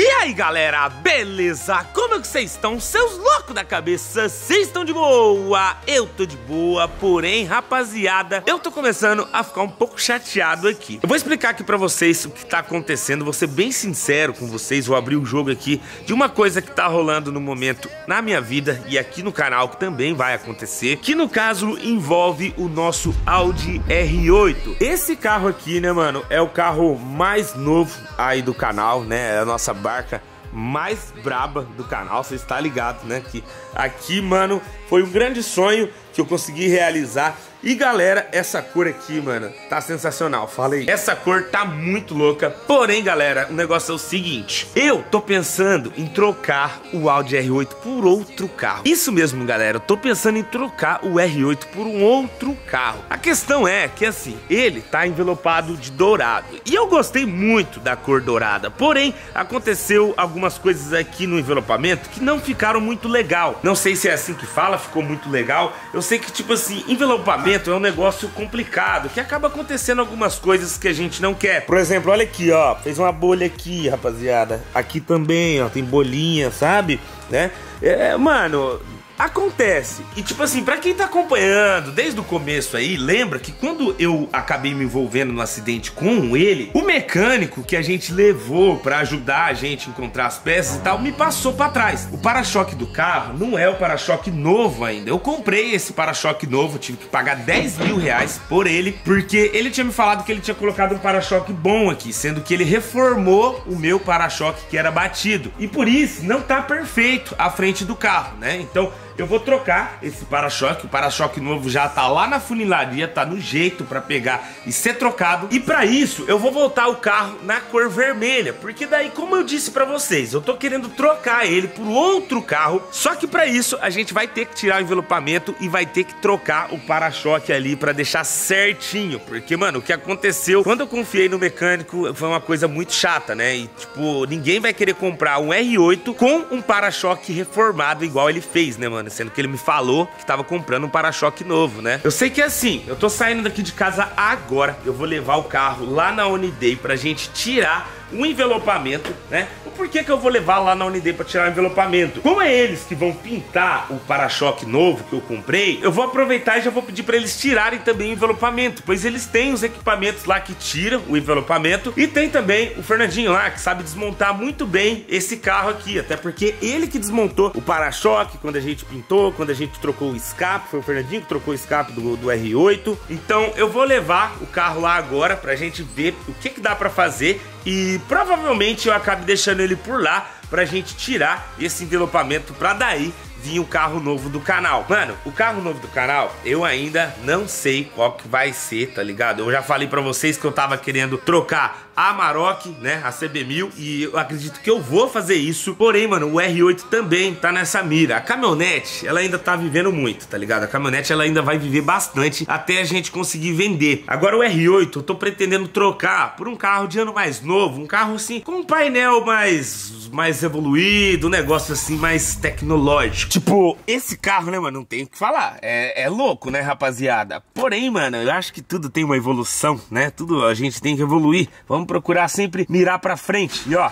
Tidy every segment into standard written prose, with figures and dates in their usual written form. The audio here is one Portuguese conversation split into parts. E aí galera, beleza? Como é que vocês estão? Seus loucos da cabeça, vocês estão de boa? Eu tô de boa, porém rapaziada, eu tô começando a ficar um pouco chateado aqui. Eu vou explicar aqui pra vocês o que tá acontecendo, vou ser bem sincero com vocês, vou abrir o jogo aqui de uma coisa que tá rolando no momento na minha vida e aqui no canal que também vai acontecer, que no caso envolve o nosso Audi R8. Esse carro aqui, né mano, é o carro mais novo aí do canal, né, é a nossa barca mais braba do canal, você está ligado, né? Que aqui, mano, foi um grande sonho que eu consegui realizar. E galera, essa cor aqui, mano, tá sensacional, falei. Essa cor tá muito louca, porém galera, o negócio é o seguinte: eu tô pensando em trocar o Audi R8 por outro carro. Isso mesmo galera, eu tô pensando em trocar o R8 por um outro carro. A questão é que assim, ele tá envelopado de dourado, e eu gostei muito da cor dourada, porém aconteceu algumas coisas aqui no envelopamento que não ficaram muito legal. Não sei se é assim que fala, ficou muito legal. Eu sei que tipo assim, envelopamento é um negócio complicado, que acaba acontecendo algumas coisas que a gente não quer. Por exemplo, olha aqui, ó, fez uma bolha aqui, rapaziada. Aqui também, ó, tem bolinha, sabe? Né? É, mano, acontece. E tipo assim, pra quem tá acompanhando desde o começo aí, lembra que quando eu acabei me envolvendo no acidente com ele, o mecânico que a gente levou pra ajudar a gente a encontrar as peças e tal, me passou pra trás. O para-choque do carro não é o para-choque novo ainda. Eu comprei esse para-choque novo, tive que pagar 10 mil reais por ele, porque ele tinha me falado que ele tinha colocado um para-choque bom aqui, sendo que ele reformou o meu para-choque que era batido, e por isso não tá perfeito a frente do carro, né? Então eu vou trocar esse para-choque. O para-choque novo já tá lá na funilaria, tá no jeito pra pegar e ser trocado. E pra isso, eu vou voltar o carro na cor vermelha, porque daí, como eu disse pra vocês, eu tô querendo trocar ele por outro carro. Só que pra isso, a gente vai ter que tirar o envelopamento e vai ter que trocar o para-choque ali pra deixar certinho. Porque, mano, o que aconteceu quando eu confiei no mecânico foi uma coisa muito chata, né? E, tipo, ninguém vai querer comprar um R8 com um para-choque reformado igual ele fez, né, mano? Sendo que ele me falou que tava comprando um para-choque novo, né? Eu sei que é assim, eu tô saindo daqui de casa agora, eu vou levar o carro lá na One Day pra gente tirar o envelopamento, né? Por que que eu vou levar lá na Unidep pra tirar o envelopamento? Como é eles que vão pintar o para-choque novo que eu comprei, eu vou aproveitar e já vou pedir pra eles tirarem também o envelopamento, pois eles têm os equipamentos lá que tiram o envelopamento, e tem também o Fernandinho lá, que sabe desmontar muito bem esse carro aqui, até porque ele que desmontou o para-choque quando a gente pintou, quando a gente trocou o escape, foi o Fernandinho que trocou o escape do R8. Então eu vou levar o carro lá agora pra gente ver o que que dá pra fazer, e provavelmente eu acabe deixando ele por lá pra gente tirar esse envelopamento pra daí vir o carro novo do canal. Mano, o carro novo do canal, eu ainda não sei qual que vai ser, tá ligado? Eu já falei pra vocês que eu tava querendo trocar a Amarok, né, a CB1000, e eu acredito que eu vou fazer isso. Porém, mano, o R8 também tá nessa mira. A caminhonete, ela ainda tá vivendo muito, tá ligado? A caminhonete, ela ainda vai viver bastante até a gente conseguir vender. Agora o R8, eu tô pretendendo trocar por um carro de ano mais novo, um carro assim, com um painel mais evoluído, um negócio assim, mais tecnológico. Tipo, esse carro, né, mano, não tem o que falar, é louco, né, rapaziada? Porém, mano, eu acho que tudo tem uma evolução, né? Tudo a gente tem que evoluir. Vamos procurar sempre mirar pra frente. E ó,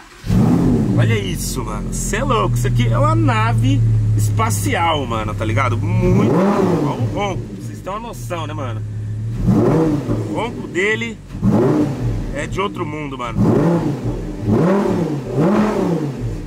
olha isso, mano. Cê é louco, isso aqui é uma nave espacial, mano, tá ligado? Muito louco. Olha o ronco, vocês têm uma noção, né, mano? O ronco dele é de outro mundo, mano.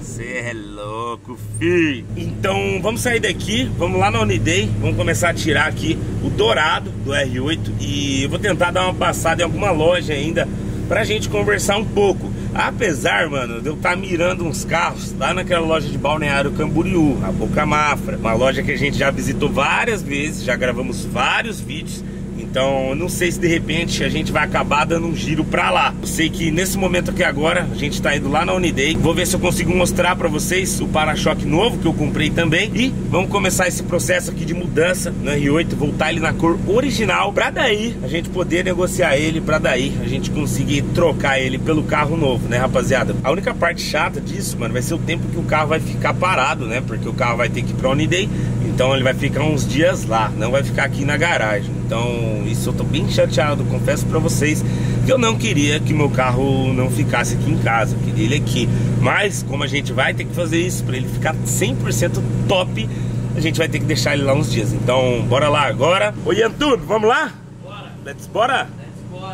Cê é louco, fi. Então vamos sair daqui, vamos lá na Unidep, vamos começar a tirar aqui o dourado do R8, e eu vou tentar dar uma passada em alguma loja ainda pra gente conversar um pouco. Apesar, mano, de eu estar mirando uns carros lá naquela loja de Balneário Camboriú, a Boca Mafra, uma loja que a gente já visitou várias vezes, já gravamos vários vídeos. Então, não sei se de repente a gente vai acabar dando um giro pra lá. Eu sei que nesse momento aqui agora, a gente tá indo lá na Unidep. Vou ver se eu consigo mostrar pra vocês o para-choque novo que eu comprei também. E vamos começar esse processo aqui de mudança no R8, voltar ele na cor original, pra daí a gente poder negociar ele, pra daí a gente conseguir trocar ele pelo carro novo, né, rapaziada? A única parte chata disso, mano, vai ser o tempo que o carro vai ficar parado, né? Porque o carro vai ter que ir pra Unidep. Então ele vai ficar uns dias lá, não vai ficar aqui na garagem. Então isso eu tô bem chateado, confesso pra vocês que eu não queria que meu carro não ficasse aqui em casa, eu queria ele aqui. Mas como a gente vai ter que fazer isso pra ele ficar 100% top, a gente vai ter que deixar ele lá uns dias. Então bora lá agora. Oi Antônio, vamos lá? Bora! Let's bora?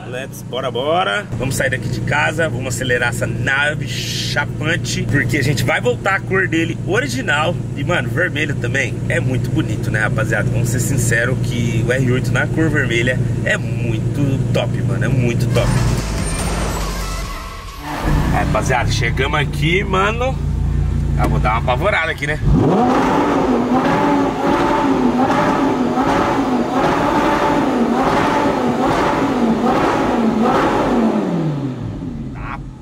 Let's bora, bora. Vamos sair daqui de casa, vamos acelerar essa nave chapante, porque a gente vai voltar a cor dele original. E mano, vermelho também é muito bonito, né rapaziada? Vamos ser sinceros que o R8 na cor vermelha é muito top, mano, é muito top. É, rapaziada, chegamos aqui, mano. Ah, vou dar uma apavorada aqui, né?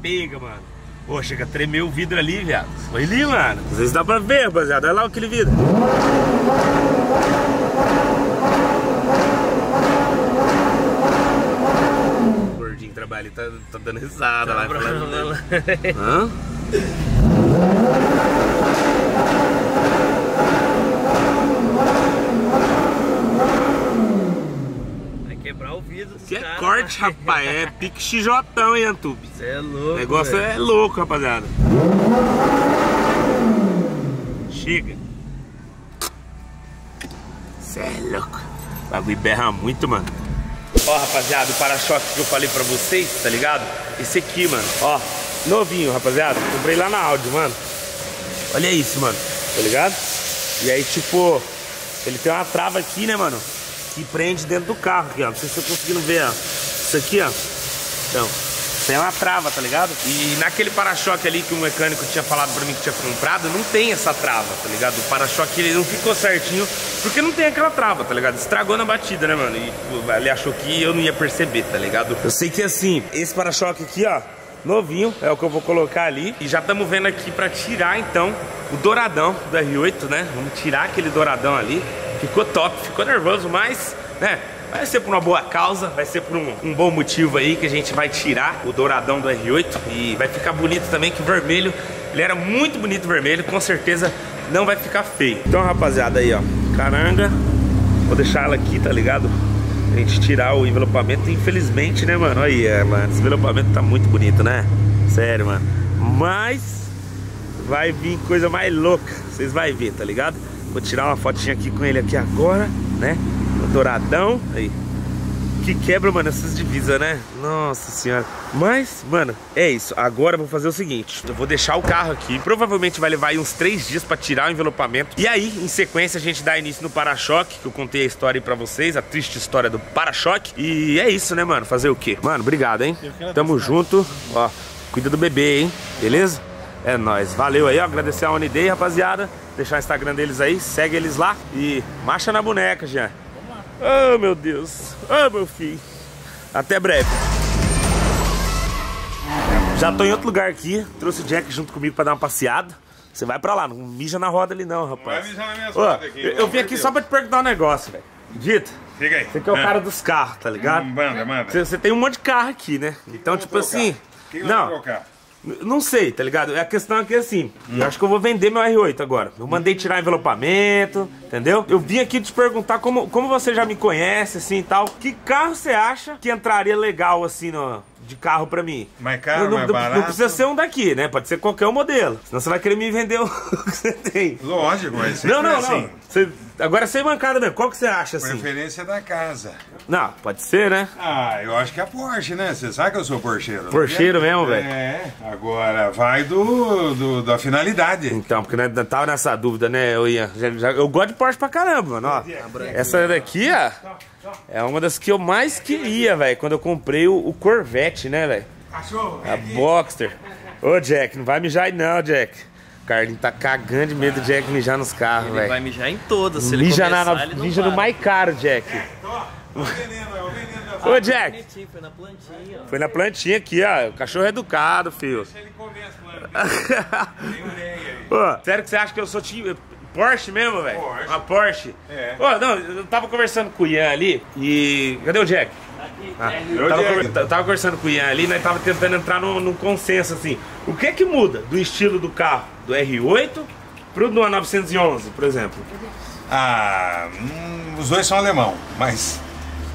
Pega, mano. Pô, chega a tremer o vidro ali, viado. Olha ali, mano. Às vezes dá pra ver, rapaziada. Olha lá aquele vidro. O gordinho que trabalha ali tá dando risada lá. Hã? Que é corte, rapaz, é pique xijotão, hein, Antub? Você é louco. O negócio é louco, rapaziada. Chega. Você é louco. O bagulho berra muito, mano. Ó, rapaziada, o para-choque que eu falei pra vocês, tá ligado? Esse aqui, mano, ó. Novinho, rapaziada. Comprei lá na Audi, mano. Olha isso, mano. Tá ligado? E aí, tipo, ele tem uma trava aqui, né, mano? Que prende dentro do carro aqui, ó. Não sei se eu tô conseguindo ver, ó. Isso aqui, ó. Então, tem uma trava, tá ligado? E naquele para-choque ali que o mecânico tinha falado pra mim que tinha comprado, não tem essa trava, tá ligado? O para-choque ele não ficou certinho porque não tem aquela trava, tá ligado? Estragou na batida, né, mano? E ele achou que eu não ia perceber, tá ligado? Eu sei que assim, esse para-choque aqui, ó, novinho, é o que eu vou colocar ali. E já estamos vendo aqui pra tirar, então, o douradão do R8, né? Vamos tirar aquele douradão ali. Ficou top, ficou nervoso, mas, né, vai ser por uma boa causa, vai ser por um bom motivo aí que a gente vai tirar o douradão do R8 e vai ficar bonito também, que o vermelho, ele era muito bonito vermelho, com certeza não vai ficar feio. Então, rapaziada, aí, ó, caranga, vou deixar ela aqui, tá ligado? A gente tirar o envelopamento, infelizmente, né, mano? Olha aí, mano, esse envelopamento tá muito bonito, né? Sério, mano. Mas vai vir coisa mais louca, vocês vão ver, tá ligado? Vou tirar uma fotinha aqui com ele aqui agora, né? O douradão. Aí. Que quebra, mano, essas divisas, né? Nossa senhora. Mas, mano, é isso. Agora eu vou fazer o seguinte. Eu vou deixar o carro aqui. Provavelmente vai levar aí uns 3 dias pra tirar o envelopamento. E aí, em sequência, a gente dá início no para-choque, que eu contei a história aí pra vocês. A triste história do para-choque. E é isso, né, mano? Fazer o quê? Mano, obrigado, hein? Tamo junto. Ó, cuida do bebê, hein? Beleza? É nóis. Valeu aí, ó. Agradecer a One Day, rapaziada. Deixar o Instagram deles aí, segue eles lá e marcha na boneca, já. Oh, meu Deus. Oh, meu filho. Até breve. Já tô em outro lugar aqui. Trouxe o Jack junto comigo pra dar uma passeada. Você vai pra lá, não mija na roda ali não, rapaz. Não vai mijar na minha roda aqui. Eu vim aqui só pra te perguntar um negócio, velho. Dito, fica aí. Você que é o cara dos carros, tá ligado? Manda, manda. Você tem um monte de carro aqui, né? Então, tipo assim... Não. Não sei, tá ligado? A questão é que assim, eu acho que eu vou vender meu R8 agora. Eu mandei tirar envelopamento, entendeu? Eu vim aqui te perguntar como você já me conhece, assim e tal. Que carro você acha que entraria legal, assim, de carro pra mim? Mais caro, mais barato? Não precisa ser um daqui, né? Pode ser qualquer um modelo. Senão você vai querer me vender o que você tem. Lógico, mas não, assim. Você... Agora sem mancada mesmo, qual que você acha assim? Preferência da casa. Não, pode ser, né? Ah, eu acho que é a Porsche, né? Você sabe que eu sou porcheiro. Porcheiro mesmo, velho? É, agora vai da finalidade. Então, porque eu tava nessa dúvida, né? Eu gosto de Porsche pra caramba, mano. Ó, essa daqui, ó, é uma das que eu mais queria, velho. Quando eu comprei o Corvette, né, velho? A Boxster. Ô, Jack, não vai mijar aí não, Jack. O Carlinho tá cagando de medo do Jack mijar nos carros, velho. Ele vai mijar em todas, se ele começar, ele não mija para. No mais caro, Jack. É, o veneno, é o veneno. Ô, Jack. Foi na plantinha. Foi na plantinha aqui, ó. O cachorro é educado, filho. Deixa ele comer as plantas. Tem ureia aí. Pô, sério que você acha que eu sou Porsche mesmo, velho? Uma Porsche. É. Pô, não, eu tava conversando com o Ian ali e... Cadê o Jack? Eu tava conversando com o Ian ali, nós tava tentando entrar num consenso assim. O que é que muda do estilo do carro do R8 pro do 911, por exemplo? Ah, os dois são alemão, mas...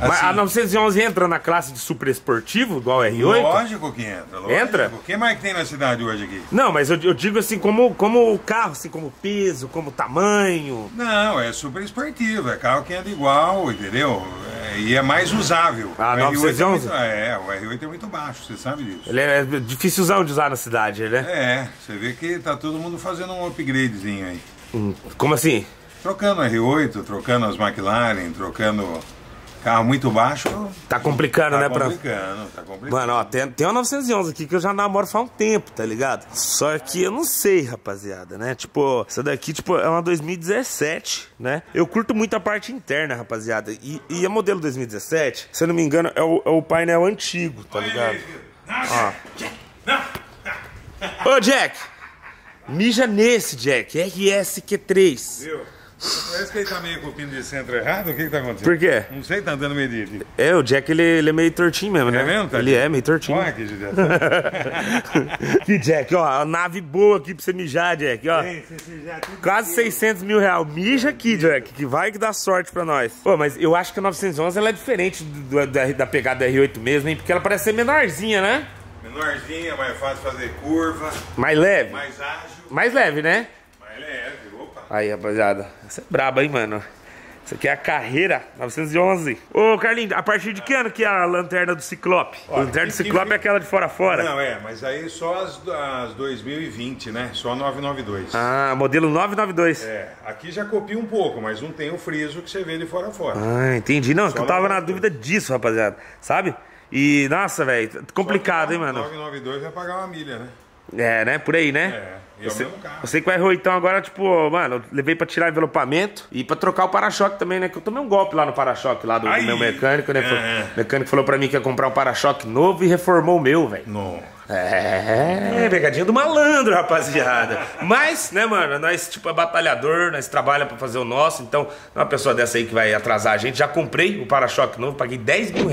Assim, mas a 911 entra na classe de super esportivo, igual a R8? Lógico que entra. Lógico. Entra? O que mais que tem na cidade hoje aqui? Não, mas eu digo assim, como o carro, assim, como peso, como tamanho. Não, é super esportivo, é carro que anda igual, entendeu? É, e é mais usável. Ah, 911? É, o R8 é muito baixo, você sabe disso. Ele é difícilzão de usar na cidade, né? É, você vê que tá todo mundo fazendo um upgradezinho aí. Como assim? Trocando R8, trocando as McLaren, trocando... Carro muito baixo. Tá complicando, né, pra... tá complicando. Mano, ó, tem uma 911 aqui que eu já namoro faz um tempo, tá ligado? Só que eu não sei, rapaziada, né? Tipo, essa daqui, tipo, é uma 2017, né? Eu curto muito a parte interna, rapaziada. E a modelo 2017, se eu não me engano, é o painel antigo, tá ligado? Ó. Ô, Jack! Mija nesse, Jack. RS Q3. Viu? Parece que ele tá meio com o pino de centro errado, o que que tá acontecendo? Por quê? Não sei, tá andando meio de... É, o Jack, ele é meio tortinho mesmo, né? É mesmo? Tá, ele é meio tortinho. Olha aqui, Jack. E Jack, ó, a nave boa aqui pra você mijar, Jack, ó. Sim, você mijar tudo. Quase R$600 mil. Mija aqui, Jack, que vai que dá sorte pra nós. Pô, mas eu acho que a 911, ela é diferente da pegada R8 mesmo, hein? Porque ela parece ser menorzinha, né? Menorzinha, mais fácil fazer curva. Mais leve? Mais ágil. Mais leve, né? Mais leve. Aí, rapaziada, essa é braba, hein, mano. Isso aqui é a Carreira 911. Ô, Carlinhos, a partir de que ano que é a lanterna do Ciclope? Olha, a lanterna do Ciclope é aquela de fora a fora. Não, é, mas aí só as 2020, né? Só a 992. Ah, modelo 992. É, aqui já copia um pouco, mas não tem o friso que você vê de fora a fora. Ah, entendi. Não, eu tava na dúvida disso, rapaziada, sabe? E, nossa, velho, complicado, hein, mano. 992 vai pagar uma milha, né? É, né? Por aí, né? É. Eu sei que vai R8, então agora, tipo, mano, eu levei pra tirar envelopamento e pra trocar o para-choque também, né? Que eu tomei um golpe lá no para-choque lá do meu mecânico, né? É. O mecânico falou pra mim que ia comprar um para-choque novo e reformou o meu, velho. É, pegadinha do malandro, rapaziada. Mas, né, mano, nós, tipo, é batalhador, nós trabalhamos pra fazer o nosso. Então, uma pessoa dessa aí que vai atrasar a gente. Já comprei o para-choque novo, paguei R$10 mil,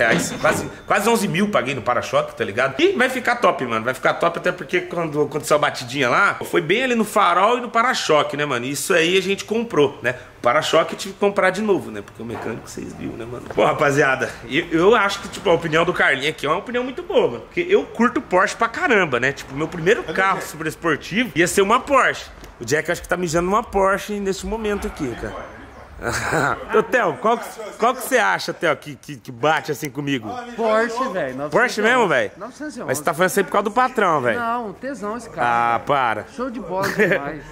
quase 11 mil paguei no para-choque, tá ligado? E vai ficar top, mano, vai ficar top. Até porque quando aconteceu a batidinha lá, foi bem ali no farol e no para-choque, né, mano? Isso aí a gente comprou, né? Para-choque eu tive que comprar de novo, né? Porque o mecânico, vocês viram, né, mano? Bom, rapaziada, eu acho que, tipo, a opinião do Carlinhos aqui é uma opinião muito boa, mano. Porque eu curto Porsche pra caramba, né? Tipo, meu primeiro carro super esportivo ia ser uma Porsche. O Jack acho que tá mijando uma Porsche nesse momento aqui, cara. Ô, Theo, qual que você acha, Theo, que bate assim comigo? Porsche, velho. Porsche mesmo, velho? 911. Mas você tá falando isso aí por causa do patrão, velho. Não, tesão esse cara. Ah, para. Show de bola demais.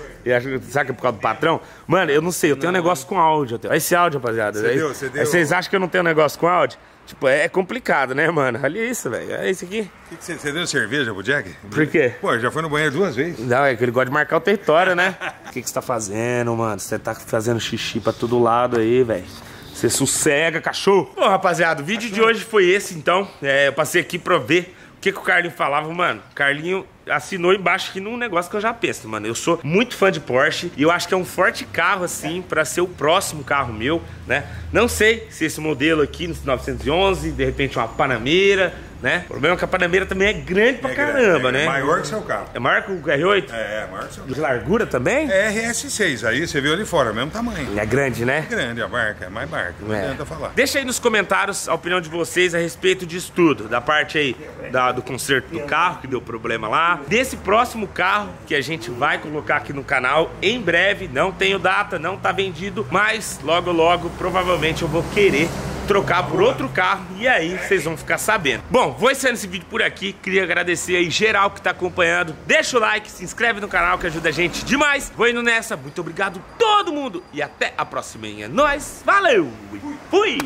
Será que é por causa do patrão? Mano, eu não sei, eu tenho um negócio com áudio. Olha esse áudio, rapaziada. Aí vocês acham que eu não tenho um negócio com áudio? Tipo, é complicado, né, mano? Olha isso, velho. Olha isso aqui. Você deu cerveja pro Jack? Por quê? Pô, já foi no banheiro 2 vezes. Não, é que ele gosta de marcar o território, né? O que você tá fazendo, mano? Você tá fazendo xixi pra todo lado aí, velho. Você sossega, cachorro. Bom, rapaziada, o vídeo de hoje foi esse, então. É, eu passei aqui pra ver o que o Carlinho falava, mano. Carlinho... assinou embaixo aqui num negócio que eu já penso, mano. Eu sou muito fã de Porsche e eu acho que é um forte carro, assim, pra ser o próximo carro meu, né? Não sei se esse modelo aqui, no 911, de repente uma Panameira, né? O problema é que a Panameira também é grande pra caramba, né? É maior que seu carro. É maior que o R8? É maior que seu carro. De largura também? É RS6, aí você viu ali fora, mesmo tamanho. É grande, né? É grande a marca, é mais marca, não adianta falar. Deixa aí nos comentários a opinião de vocês a respeito disso tudo, da parte aí do conserto do carro, que deu problema lá, desse próximo carro que a gente vai colocar aqui no canal em breve. Não tenho data, não tá vendido, mas logo logo provavelmente eu vou querer trocar por outro carro e aí vocês vão ficar sabendo. Bom, vou encerrando esse vídeo por aqui. Queria agradecer aí geral que tá acompanhando. Deixa o like, se inscreve no canal que ajuda a gente demais. Vou indo nessa, muito obrigado todo mundo e até a próxima. É nóis, valeu e fui!